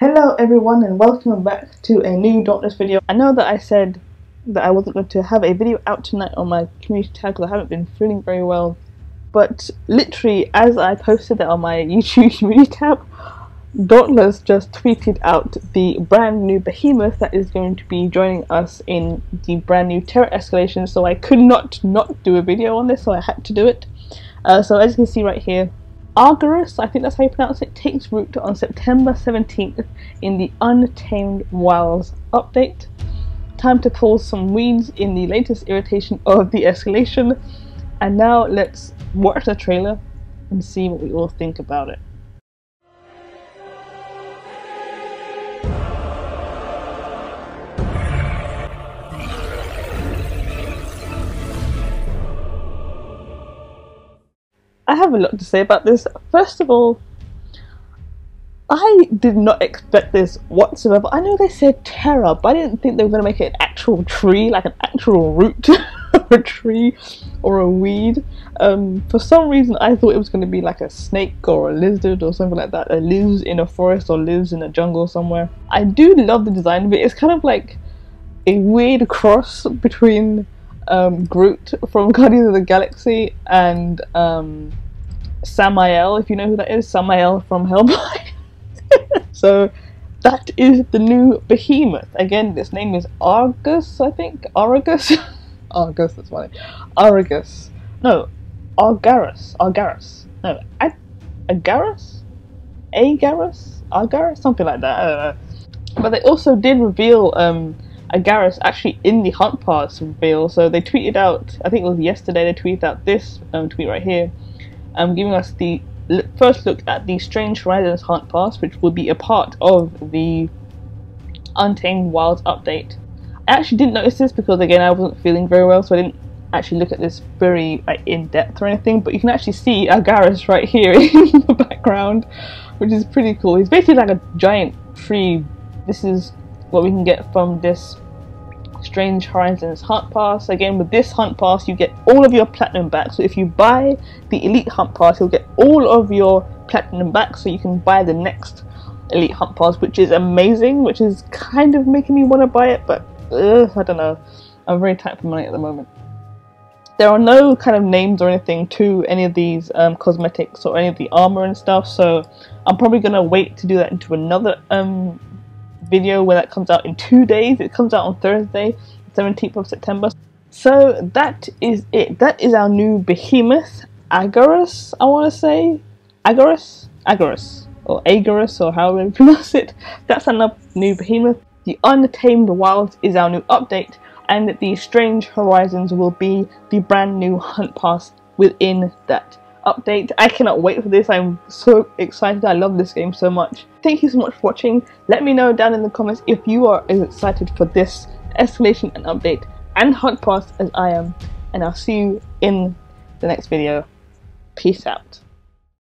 Hello everyone and welcome back to a new Dauntless video. I know that I said that I wasn't going to have a video out tonight on my community tab because I haven't been feeling very well, but literally as I posted it on my YouTube community tab, Dauntless just tweeted out the brand new Behemoth that is going to be joining us in the brand new Terra Escalation, so I could not do a video on this, so I had to do it. So as you can see right here, Agarus, I think that's how you pronounce it, takes root on September 17th in the Untamed Wilds update. Time to pull some weeds in the latest iteration of the escalation. And now let's watch the trailer and see what we all think about it. I have a lot to say about this. First of all, I did not expect this whatsoever. I know they said Terra, but I didn't think they were going to make it an actual tree, like an actual root or a tree or a weed. For some reason I thought it was going to be like a snake or a lizard or something like that, that lives in a forest or lives in a jungle somewhere. I do love the design of it. It's kind of like a weird cross between Groot from Guardians of the Galaxy and Samael, if you know who that is, Samael from Hellboy. So that is the new Behemoth. Again, this name is Agarus, I think. Agarus? Agarus, that's funny. Agarus. No, Agarus. Agarus. No, Agarus? Agarus? Agarus? Something like that, I don't know. But they also did reveal Agarus actually in the Hunt Pass reveal, so they tweeted out, I think it was yesterday, they tweeted out this tweet right here, giving us the first look at the Strange Horizons Hunt Pass, which will be a part of the Untamed Wilds update. I actually didn't notice this because, again, I wasn't feeling very well, so I didn't actually look at this very in depth or anything, but you can actually see Agarus right here in the background, which is pretty cool. He's basically like a giant tree. This is what we can get from this Strange Horizons Hunt Pass. Again, with this Hunt Pass you get all of your platinum back, so if you buy the Elite Hunt Pass you'll get all of your platinum back, so you can buy the next Elite Hunt Pass, which is amazing, which is kind of making me want to buy it, but I don't know, I'm very tight for money at the moment. There are no kind of names or anything to any of these cosmetics or any of the armor and stuff, so I'm probably going to wait to do that into another video where that comes out in 2 days. It comes out on Thursday, 17th of September. So that is it. That is our new Behemoth, Agarus, I want to say. Agarus? Agarus. Or Agarus, or however you pronounce it. That's our new Behemoth. The Untamed Wilds is our new update, and the Strange Horizons will be the brand new Hunt Pass within that update. I cannot wait for this. I'm so excited. I love this game so much. Thank you so much for watching. Let me know down in the comments if you are as excited for this escalation and update and Hunt Pass as I am, and I'll see you in the next video. Peace out.